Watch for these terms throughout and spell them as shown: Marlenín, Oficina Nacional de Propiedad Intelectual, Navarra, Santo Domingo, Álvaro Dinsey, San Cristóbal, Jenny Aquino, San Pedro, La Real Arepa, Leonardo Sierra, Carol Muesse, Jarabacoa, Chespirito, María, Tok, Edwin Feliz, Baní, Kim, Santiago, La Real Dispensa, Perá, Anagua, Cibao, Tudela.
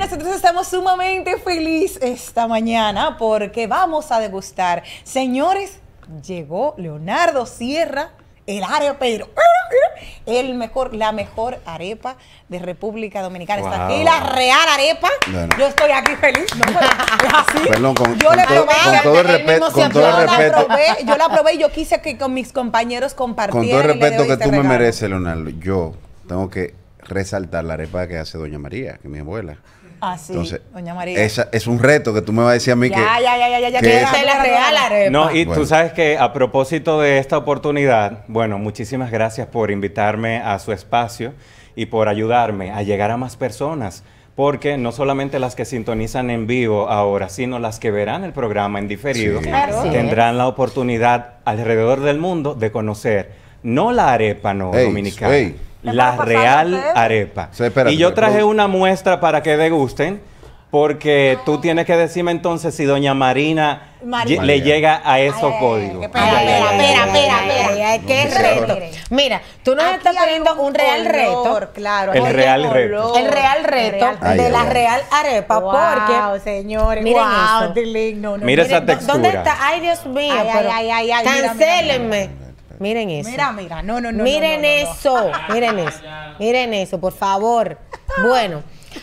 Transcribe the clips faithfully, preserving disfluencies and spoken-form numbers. nosotros estamos sumamente felices esta mañana porque vamos a degustar. Señores, llegó Leonardo Sierra, el arepero, el mejor, la mejor arepa de República Dominicana. Wow. Está aquí la Real Arepa. Bueno. Yo estoy aquí feliz. No, así. Perdón, con, yo con la todo, probé, con todo el respeto, con todo el respeto. Yo la probé y yo quise que con mis compañeros compartieran. Con todo el respeto que tú me mereces, Leonardo, yo tengo que resaltar la arepa que hace doña María, que es mi abuela. Ah, sí, entonces, doña María. Esa es un reto que tú me vas a decir a mí ya, que... Ya, ya, ya, ya, ya, que esa es la Real Arepa. No, y bueno, tú sabes que a propósito de esta oportunidad, bueno, muchísimas gracias por invitarme a su espacio y por ayudarme a llegar a más personas, porque no solamente las que sintonizan en vivo ahora, sino las que verán el programa en diferido, sí, claro, tendrán la oportunidad alrededor del mundo de conocer, no la arepa no ey, dominicana, ey. La Real Arepa. Sí, espérate, y yo traje una muestra para que degusten, porque tú tienes que decirme entonces si doña Marina María le llega a esos códigos. Espera, espera, espera, espera. Qué reto. Mira, tú nos aquí estás poniendo un, un real color, reto. Claro, el real color, reto. El real reto ay, de ay, la ay. Real Arepa. Wow, porque, señores, miren wow, esto. No, no, mira miren, esa textura. ¿Dónde está? Ay, Dios mío. Ay, ay, ay, cancélenme. Miren eso. Mira, mira, no, no, no. Miren no, no, no, eso, no. miren eso, miren eso, por favor. Bueno,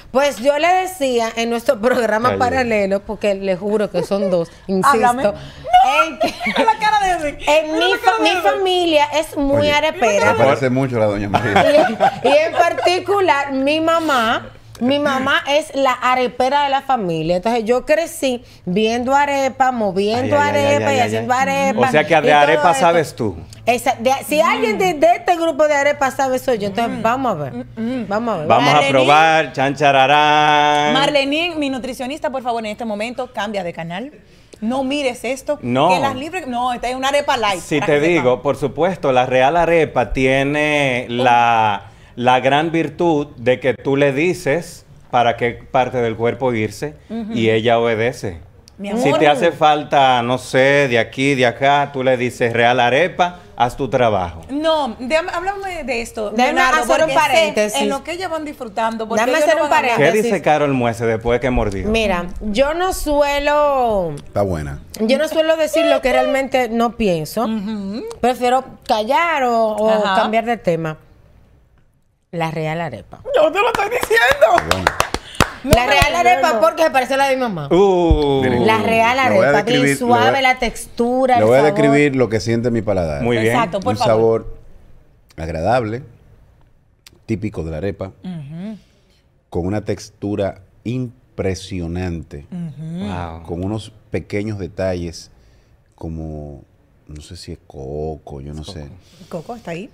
pues yo le decía en nuestro programa Cali. paralelo, porque le juro que son dos, insisto. No, en que, la cara de en mi, la cara de mi familia es muy Oye, arepera. Se parece mucho a la doña María. Y, y en particular, mi mamá. Mi mamá es la arepera de la familia. Entonces yo crecí viendo arepa, moviendo ay, arepa ay, ay, y haciendo ay, ay. arepa. O sea que de arepa esto. sabes tú. Esa, de, si mm. alguien de, de este grupo de arepa sabe soy yo, entonces mm. vamos a ver. Mm. Vamos a ver. Vamos Marlenín, a probar, chanchararán. Marlenín, mi nutricionista, por favor, en este momento cambia de canal. No mires esto. No. Que las libres, no, esta es una arepa light. Si te digo, sepa. por supuesto, la Real Arepa tiene la... la gran virtud de que tú le dices para qué parte del cuerpo irse uh-huh. y ella obedece. Mi amor. Si te hace falta, no sé, de aquí, de acá, tú le dices Real Arepa, haz tu trabajo. No, déjame, háblame de esto. Déjame hacer un paréntesis. En lo que ellas van disfrutando. Déjame hacer un paréntesis. ¿Qué dice Carol Muesse después que mordió? Mira, yo no suelo... Está buena. Yo no suelo decir lo que realmente no pienso. Uh-huh. Prefiero callar o, o cambiar de tema. La Real Arepa. Yo te lo estoy diciendo. No la Real Arepa no. porque se parece a la de mi mamá. Uh, la Real Arepa, que suave la textura. Le voy a describir lo que siente mi paladar. Muy bien. Exacto, por favor. Un sabor agradable, típico de la arepa, uh-huh. con una textura impresionante, uh-huh. wow. con unos pequeños detalles como, no sé si es coco, yo no coco. sé. ¿El coco está ahí?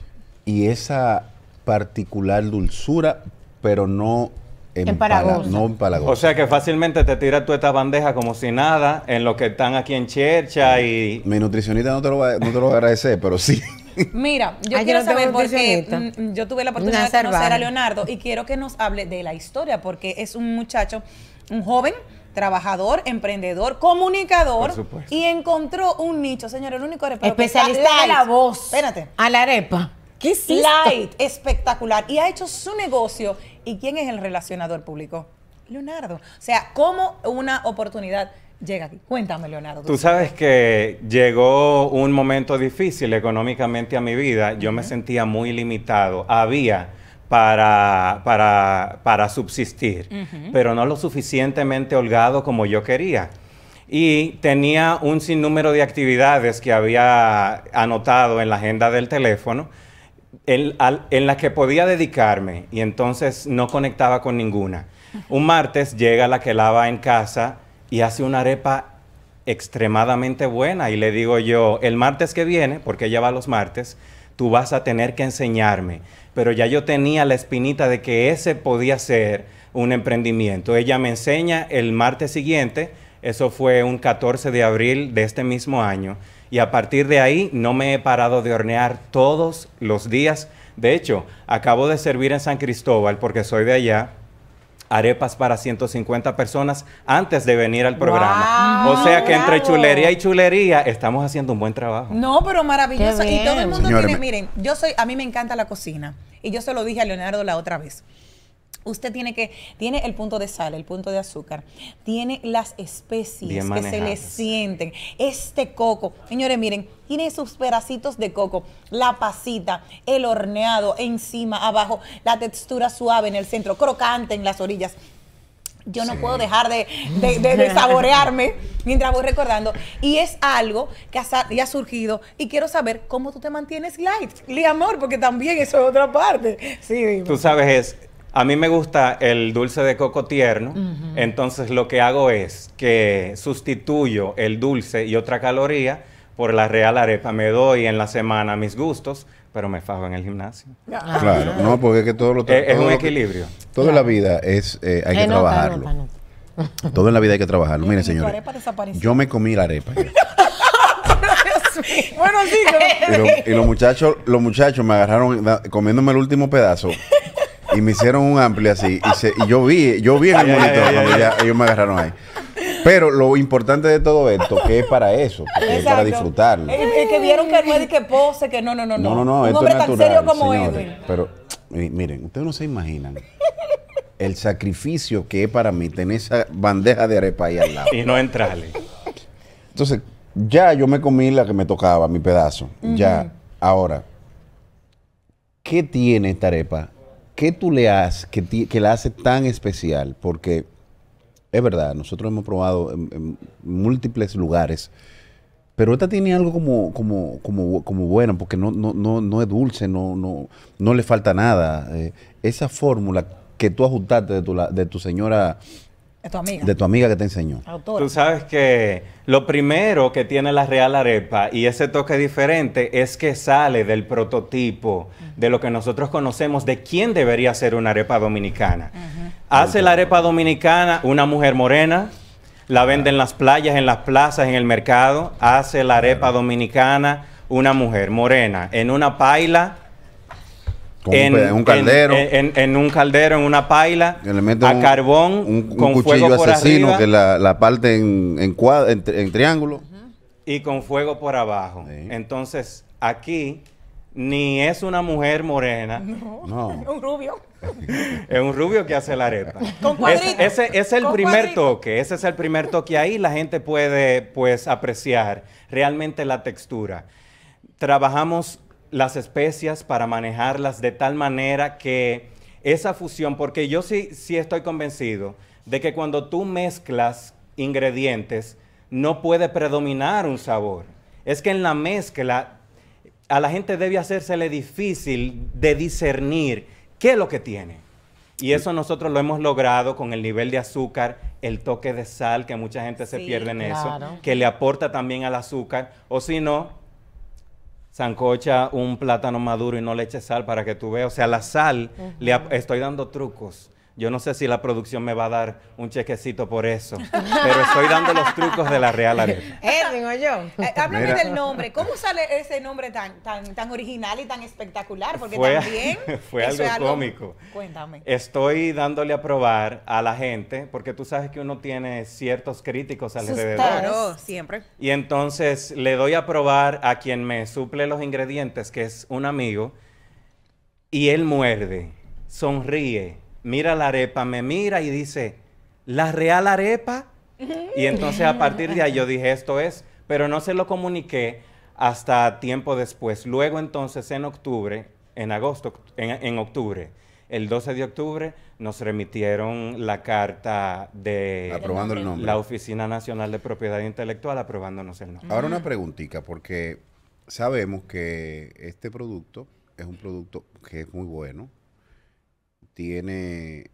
Y esa... particular dulzura, pero no empalagosa. No empalagosa. O sea que fácilmente te tiras tú esta bandeja como si nada, en lo que están aquí en Chercha y... Mi nutricionista no te lo va, no te lo va a agradecer, pero sí. Mira, yo Ay, quiero yo no saber porque yo tuve la oportunidad de conocer a Leonardo y quiero que nos hable de la historia, porque es un muchacho, un joven, trabajador, emprendedor, comunicador y encontró un nicho, señor, el único arepero especialista de la voz. Espérate. A la arepa. ¿Qué es esto? Light, espectacular. Y ha hecho su negocio. ¿Y quién es el relacionador público? Leonardo. O sea, ¿cómo una oportunidad llega aquí? Cuéntame, Leonardo. Tú, tú sabes que llegó un momento difícil económicamente a mi vida. Yo uh-huh. me sentía muy limitado. Había para, para, para subsistir, uh-huh. pero no lo suficientemente holgado como yo quería. Y tenía un sinnúmero de actividades que había anotado en la agenda del teléfono, En, al, en la que podía dedicarme y entonces no conectaba con ninguna. Un martes llega la que lava en casa y hace una arepa extremadamente buena y le digo yo, el martes que viene, porque ella va los martes, tú vas a tener que enseñarme. Pero ya yo tenía la espinita de que ese podía ser un emprendimiento. Ella me enseña el martes siguiente, eso fue un catorce de abril de este mismo año. Y a partir de ahí no me he parado de hornear todos los días. De hecho, acabo de servir en San Cristóbal, porque soy de allá, arepas para ciento cincuenta personas antes de venir al programa. Wow, o sea que bravo. entre chulería y chulería estamos haciendo un buen trabajo. No, pero maravilloso. Y todo el mundo Señora, tiene, miren, yo soy, a mí me encanta la cocina. Y yo se lo dije a Leonardo la otra vez. Usted tiene que, tiene el punto de sal, el punto de azúcar, tiene las especies que se le sienten. Este coco, señores, miren, tiene sus pedacitos de coco, la pasita, el horneado, encima, abajo, la textura suave en el centro, crocante en las orillas. Yo no sí. puedo dejar de, de, de, de saborearme mientras voy recordando. Y es algo que ya ha surgido. Y quiero saber cómo tú te mantienes light, mi amor, porque también eso es otra parte. Sí, dime. Tú sabes, es, a mí me gusta el dulce de coco tierno. Uh-huh. Entonces lo que hago es que sustituyo el dulce y otra caloría por la Real Arepa. Me doy en la semana mis gustos, pero me fajo en el gimnasio. Ah. Claro, no, porque es que todo lo... Es, todo es un equilibrio. Que, toda claro. la vida es, eh, hay que eh, no, trabajarlo. No, no, no. Todo en la vida hay que trabajarlo. Miren, señores, yo me comí la arepa. Bueno, sí. Pero, y los muchachos, los muchachos me agarraron da, comiéndome el último pedazo y me hicieron un amplio así. Y, se, y yo vi, yo vi en el monitor cuando ya, ellos me agarraron ahí. Pero lo importante de todo esto, que es para eso, que es para disfrutarlo. Es, es que vieron que no es que pose, que no, no, no, no. No, no, no, un esto hombre es natural, tan serio como Edwin. Pero miren, ustedes no se imaginan el sacrificio que es para mí tener esa bandeja de arepa ahí al lado. Y no entrarle. Entonces, ya yo me comí la que me tocaba, mi pedazo. Uh-huh. Ya, ahora, ¿qué tiene esta arepa? ¿Qué tú le haces que, que la hace tan especial? Porque... es verdad, nosotros hemos probado en, en múltiples lugares, pero esta tiene algo como, como, como, como bueno, porque no, no, no, no es dulce, no, no, no le falta nada. Eh, esa fórmula que tú ajustaste de tu, la, de tu señora, de tu amiga, de tu amiga que te enseñó. Autora. Tú sabes que lo primero que tiene la Real Arepa y ese toque diferente es que sale del prototipo, uh-huh, de lo que nosotros conocemos de quién debería ser una arepa dominicana. Uh-huh. Hace la arepa dominicana una mujer morena, la vende en las playas, en las plazas, en el mercado. Hace la arepa dominicana una mujer morena en una paila, con en, un, un caldero, en, en, en un caldero, en una paila, a un, carbón, un, un con cuchillo fuego asesino por arriba, que la, la parte en, en, cuadro, en, en triángulo y con fuego por abajo. Sí. Entonces aquí ni es una mujer morena, no, no. Es un rubio. Es un rubio que hace la arepa. Con cuadritos. Ese, ese es el Con primer cuadritos. toque, ese es el primer toque. Ahí la gente puede, pues, apreciar realmente la textura. Trabajamos las especias para manejarlas de tal manera que esa fusión, porque yo sí, sí estoy convencido de que cuando tú mezclas ingredientes, no puede predominar un sabor. Es que en la mezcla a la gente debe hacérsele difícil de discernir ¿qué es lo que tiene? Y eso nosotros lo hemos logrado con el nivel de azúcar, el toque de sal, que mucha gente se sí, pierde en claro. eso, que le aporta también al azúcar. O si no, sancocha un plátano maduro y no le eche sal para que tú veas. O sea, la sal, uh-huh, le estoy dando trucos. Yo no sé si la producción me va a dar un chequecito por eso, pero estoy dando los trucos de la Real Arepa. Edwin, o yo. Eh, háblame Mira. del nombre. ¿Cómo sale ese nombre tan, tan, tan original y tan espectacular? Porque fue, también fue algo, algo cómico. Cuéntame. Estoy dándole a probar a la gente, porque tú sabes que uno tiene ciertos críticos alrededor. Claro, siempre. Y entonces le doy a probar a quien me suple los ingredientes, que es un amigo, y él muerde, sonríe, mira la arepa, me mira y dice, ¿la Real Arepa? Y entonces a partir de ahí yo dije, esto es, pero no se lo comuniqué hasta tiempo después. Luego entonces en octubre, en agosto, en, en octubre, el doce de octubre, nos remitieron la carta de aprobando el nombre. La Oficina Nacional de Propiedad Intelectual aprobándonos el nombre. Ahora una preguntita, porque sabemos que este producto es un producto que es muy bueno. Tiene,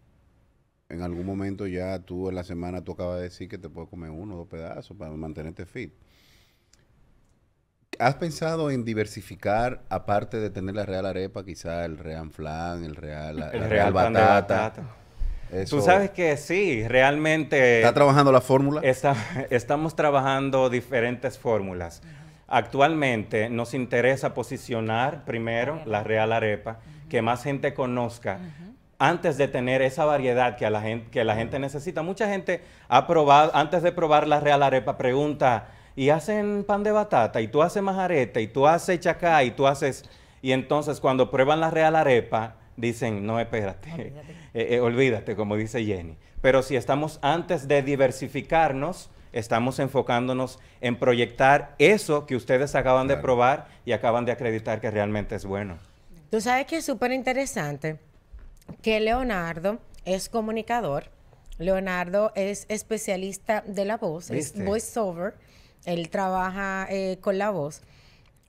en algún momento ya tú en la semana tú acabas de decir que te puedes comer uno o dos pedazos para mantenerte fit. ¿Has pensado en diversificar, aparte de tener la Real Arepa, quizá el Real Flan, el Real, el el real, real Batata? batata. Eso, tú sabes que sí, realmente... ¿Está trabajando la fórmula? Está, estamos trabajando diferentes fórmulas. Actualmente nos interesa posicionar primero la Real Arepa, que más gente conozca, uh-huh, antes de tener esa variedad que, a la gente, que la gente necesita. Mucha gente ha probado, antes de probar la Real Arepa, pregunta, ¿y hacen pan de batata? ¿Y tú haces majareta? ¿Y tú haces chacá? ¿Y tú haces...? Y entonces, cuando prueban la Real Arepa, dicen, no, espérate, olvídate. Eh, eh, olvídate, como dice Jenny. Pero si estamos, antes de diversificarnos, estamos enfocándonos en proyectar eso que ustedes acaban claro. de probar y acaban de acreditar que realmente es bueno. Tú sabes que es súper interesante que Leonardo es comunicador, Leonardo es especialista de la voz, ¿viste? Es voiceover, él trabaja eh, con la voz.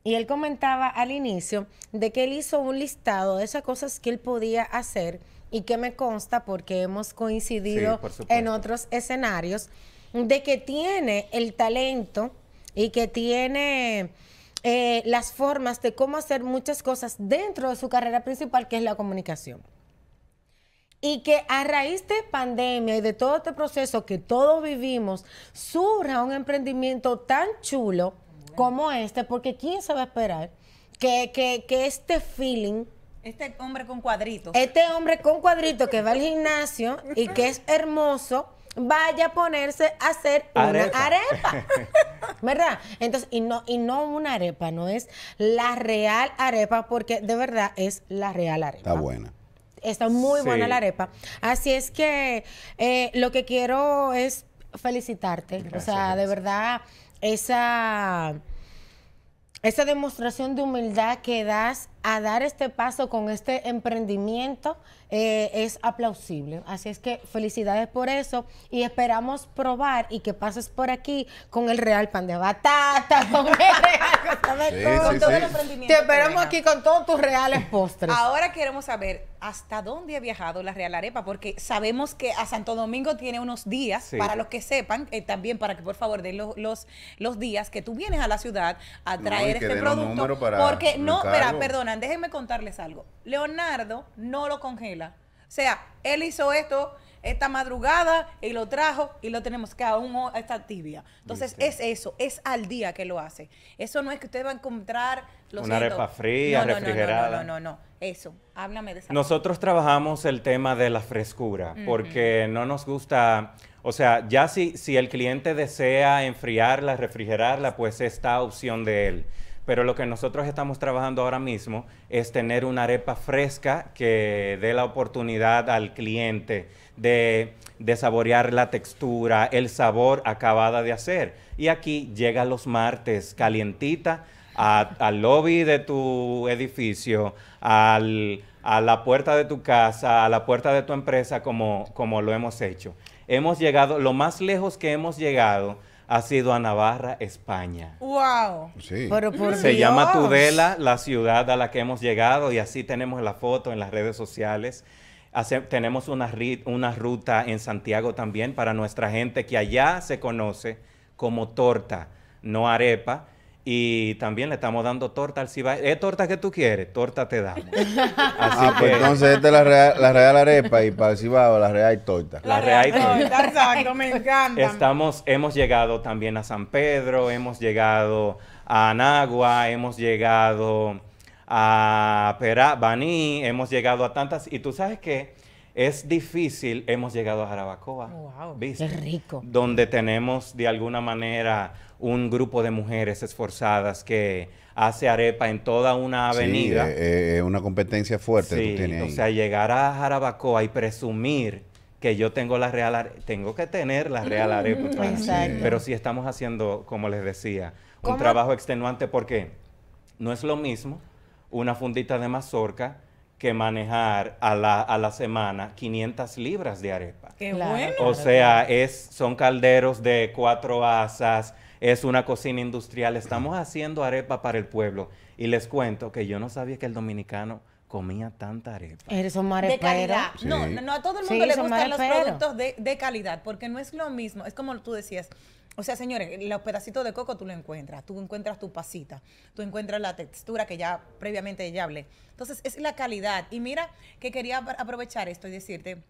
Y él comentaba al inicio de que él hizo un listado de esas cosas que él podía hacer y que me consta, porque hemos coincidido sí, en otros escenarios, de que tiene el talento y que tiene eh, las formas de cómo hacer muchas cosas dentro de su carrera principal, que es la comunicación. Y que a raíz de pandemia y de todo este proceso que todos vivimos, surja un emprendimiento tan chulo como este, porque quién se va a esperar que, que, que este feeling, este hombre con cuadritos, este hombre con cuadritos que va al gimnasio y que es hermoso, vaya a ponerse a hacer arepa. Una arepa, ¿verdad? Entonces, y no, y no una arepa, no es la real arepa, porque de verdad es la real arepa. Está buena. Está muy sí. buena la arepa. Así es que eh, lo que quiero es felicitarte. Gracias, o sea, gracias. De verdad, esa, esa demostración de humildad que das a dar este paso con este emprendimiento eh, es aplausible. Así es que felicidades por eso y esperamos probar y que pases por aquí con el real pan de batata, con el real, sí, todo, sí, con todo sí. el emprendimiento. Te esperamos aquí con todos tus reales postres. Ahora queremos saber hasta dónde ha viajado la Real Arepa, porque sabemos que a Santo Domingo tiene unos días, sí. para los que sepan, eh, también para que por favor den los, los, los días que tú vienes a la ciudad a traer no, este producto. Porque no, espera, perdona, déjenme contarles algo. Leonardo no lo congela. O sea, él hizo esto esta madrugada y lo trajo y lo tenemos que aún está tibia. Entonces, ¿viste? Es eso, es al día que lo hace. Eso no es que usted va a encontrar los una arepa fría, no, no, refrigerada. No, no, no, no, no, eso. Háblame de esa. Nosotros cosa. Trabajamos el tema de la frescura, mm-hmm. porque no nos gusta. O sea, ya si, si el cliente desea enfriarla, refrigerarla, pues está opción de él. Pero lo que nosotros estamos trabajando ahora mismo es tener una arepa fresca que dé la oportunidad al cliente de, de saborear la textura, el sabor acabada de hacer. Y aquí llega los martes calientita a, al lobby de tu edificio, al, a la puerta de tu casa, a la puerta de tu empresa, como, como lo hemos hecho. Hemos llegado, lo más lejos que hemos llegado ha sido a Navarra, España. ¡Wow! Sí. Pero por Se Dios. Llama Tudela, la ciudad a la que hemos llegado, y así tenemos la foto en las redes sociales. Hace, tenemos una, una ruta en Santiago también para nuestra gente que allá se conoce como torta, no arepa. Y también le estamos dando torta al Cibao. ¿Es torta que tú quieres? Torta te damos. Así ah, que... pues entonces esta es la real, la real arepa y para el Cibao la real torta. La, la real, real torta. torta. Exacto, me encanta. Estamos, hemos llegado también a San Pedro, hemos llegado a Anagua, hemos llegado a Perá, Baní, hemos llegado a tantas. Y tú sabes que es difícil, hemos llegado a Jarabacoa. Wow, ¿viste? ¡Qué rico! Donde tenemos de alguna manera un grupo de mujeres esforzadas que hace arepa en toda una avenida. Sí, eh, eh, una competencia fuerte sí, que tú tienes ahí. O sea, llegar a Jarabacoa y presumir que yo tengo la real arepa, tengo que tener la real arepa. Mm, para exacto. Pero sí estamos haciendo, como les decía, ¿cómo? Un trabajo extenuante, porque no es lo mismo una fundita de mazorca que manejar a la, a la semana quinientas libras de arepa. ¡Qué bueno! O sea, es, son calderos de cuatro asas, es una cocina industrial. Estamos haciendo arepa para el pueblo. Y les cuento que yo no sabía que el dominicano comía tanta arepa. Eres un marepero. De calidad. Sí. No, no a todo el mundo sí, le gustan los productos de, de calidad, porque no es lo mismo. Es como tú decías. O sea, señores, los pedacitos de coco tú lo encuentras, tú encuentras tu pasita, tú encuentras la textura que ya previamente ya hablé. Entonces, es la calidad. Y mira que quería aprovechar esto y decirte,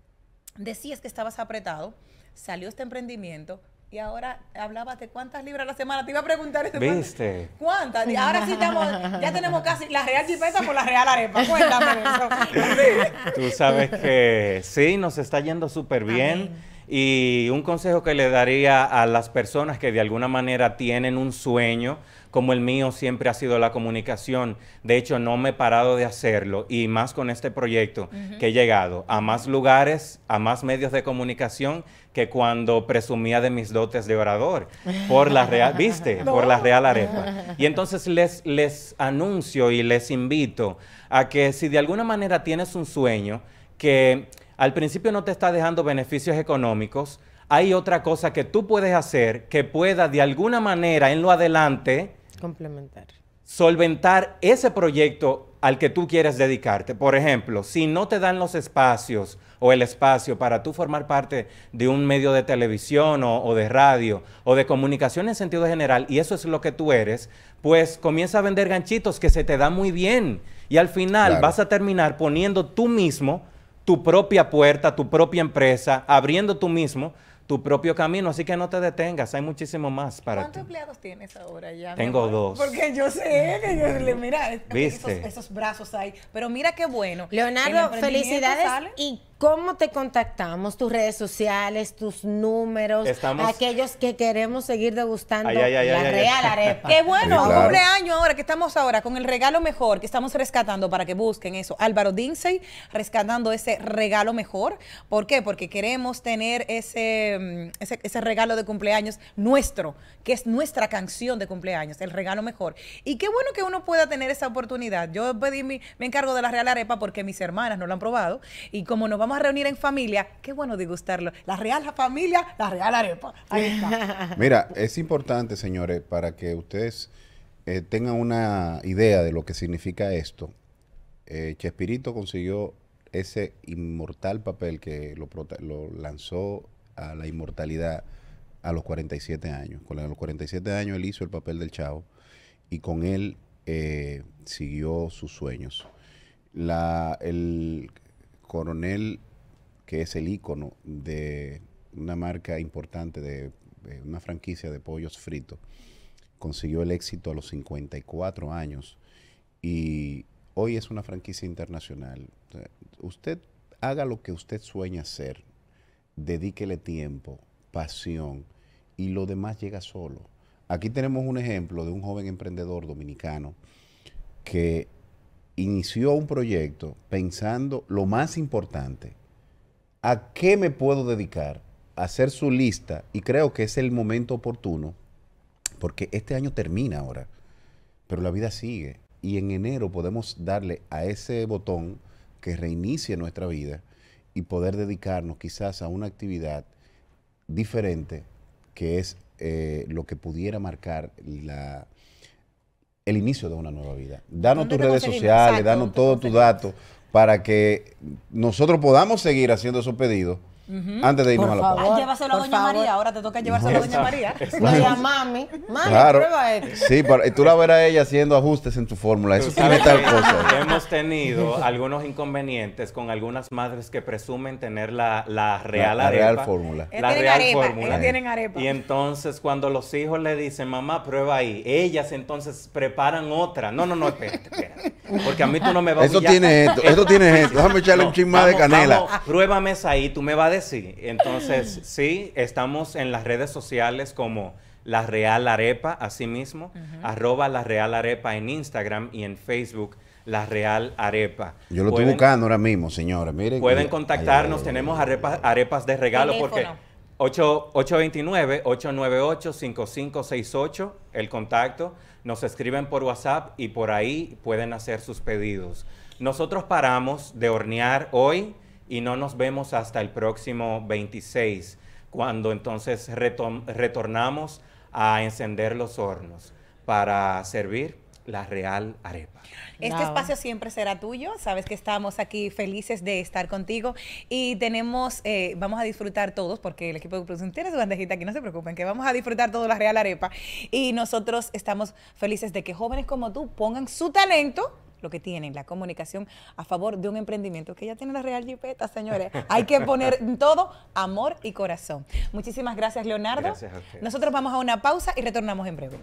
decías que estabas apretado, salió este emprendimiento y ahora hablabas de cuántas libras a la semana. Te iba a preguntar eso. ¿Viste? ¿Cuántas? Y ahora sí estamos, ya tenemos casi la real dispensa por la real arepa. Cuéntame eso. Sí. Tú sabes que sí, nos está yendo súper bien. Amén. Y un consejo que le daría a las personas que de alguna manera tienen un sueño, como el mío siempre ha sido la comunicación, de hecho no me he parado de hacerlo, y más con este proyecto uh-huh. que he llegado a más lugares, a más medios de comunicación que cuando presumía de mis dotes de orador, por la Real, ¿viste? No. Por la Real Arepa. Y entonces les, les anuncio y les invito a que si de alguna manera tienes un sueño que al principio no te está dejando beneficios económicos, hay otra cosa que tú puedes hacer que pueda de alguna manera en lo adelante complementar, solventar ese proyecto al que tú quieres dedicarte. Por ejemplo, si no te dan los espacios o el espacio para tú formar parte de un medio de televisión o, o de radio o de comunicación en sentido general, y eso es lo que tú eres, pues comienza a vender ganchitos que se te dan muy bien, y al final claro. vas a terminar poniendo tú mismo tu propia puerta, tu propia empresa, abriendo tú mismo tu propio camino, así que no te detengas, hay muchísimo más para ti. ¿Cuántos empleados tienes ahora ya? Tengo dos. Porque yo sé que yo le mira, ¿viste? Esos, esos brazos ahí, pero mira qué bueno. Leonardo, felicidades. ¿Sale? ¿Y cómo te contactamos? Tus redes sociales, tus números, Estamos... aquellos que queremos seguir degustando ay, ay, ay, la ay, Real ay, Arepa. Qué bueno, sí, claro. Cumpleaños ahora, que estamos ahora con el regalo mejor, que estamos rescatando para que busquen eso. Álvaro Dinsey, rescatando ese regalo mejor. ¿Por qué? Porque queremos tener ese... Ese, ese regalo de cumpleaños nuestro, que es nuestra canción de cumpleaños, el regalo mejor. Y qué bueno que uno pueda tener esa oportunidad. Yo pedí mi, me encargo de la Real Arepa porque mis hermanas no lo han probado, y como nos vamos a reunir en familia, qué bueno degustarlo. La Real Familia, la Real Arepa. Ahí está. Mira, es importante, señores, para que ustedes eh, tengan una idea de lo que significa esto. Eh, Chespirito consiguió ese inmortal papel que lo, lo lanzó a la inmortalidad a los cuarenta y siete años. Con los cuarenta y siete años él hizo el papel del Chavo, y con él eh, siguió sus sueños. La, el coronel, que es el ícono de una marca importante, de, de una franquicia de pollos fritos, consiguió el éxito a los cincuenta y cuatro años, y hoy es una franquicia internacional. O sea, usted haga lo que usted sueña hacer, dedíquele tiempo, pasión, y lo demás llega solo. Aquí tenemos un ejemplo de un joven emprendedor dominicano que inició un proyecto pensando lo más importante: ¿a qué me puedo dedicar? A hacer su lista, y creo que es el momento oportuno, porque este año termina ahora, pero la vida sigue, y en enero podemos darle a ese botón que reinicie nuestra vida y poder dedicarnos quizás a una actividad diferente, que es eh, lo que pudiera marcar la, el inicio de una nueva vida. Danos tus redes sociales, danos todos tus datos para que nosotros podamos seguir haciendo esos pedidos. Uh-huh. Antes de irnos por a la pausa. Llévaselo a doña favor. María, ahora te toca llevárselo a doña María. Vaya, mami, mami, claro. prueba esto. Sí, pero tú la verás a ella haciendo ajustes en tu fórmula. Eso tiene tal cosa. Hemos tenido algunos inconvenientes con algunas madres que presumen tener la, la Real la, la Arepa. Real fórmula. La Real arepa, fórmula. Tienen arepa. Y entonces cuando los hijos le dicen, mamá, prueba ahí, ellas entonces preparan otra. No, no, no, espérate, espérate. Porque a mí tú no me vas a Eso humillar. tiene esto, esto tiene esto. Déjame echarle no, un chin más de canela. Vamos, pruébame esa ahí, tú me vas a decir. Sí, entonces sí, estamos en las redes sociales como La Real Arepa, así mismo, uh-huh. arroba La Real Arepa en Instagram y en Facebook, La Real Arepa. Yo lo pueden, estoy buscando ahora mismo, señores, miren. Pueden que, contactarnos, ay, ay, ay, tenemos arepas, arepas de regalo, porque ocho dos nueve, ocho nueve ocho, cinco cinco seis ocho, el contacto, nos escriben por WhatsApp y por ahí pueden hacer sus pedidos. Nosotros paramos de hornear hoy, y no nos vemos hasta el próximo veintiséis, cuando entonces retornamos a encender los hornos para servir la Real Arepa. Este Bravo. espacio siempre será tuyo, sabes que estamos aquí felices de estar contigo, y tenemos, eh, vamos a disfrutar todos, porque el equipo de producción tiene su bandejita aquí, no se preocupen, que vamos a disfrutar todos la Real Arepa, y nosotros estamos felices de que jóvenes como tú pongan su talento, lo que tienen, la comunicación, a favor de un emprendimiento que ya tiene la Real Jipeta, señores. Hay que poner todo amor y corazón. Muchísimas gracias, Leonardo. Gracias a ustedes. Nosotros vamos a una pausa y retornamos en breve.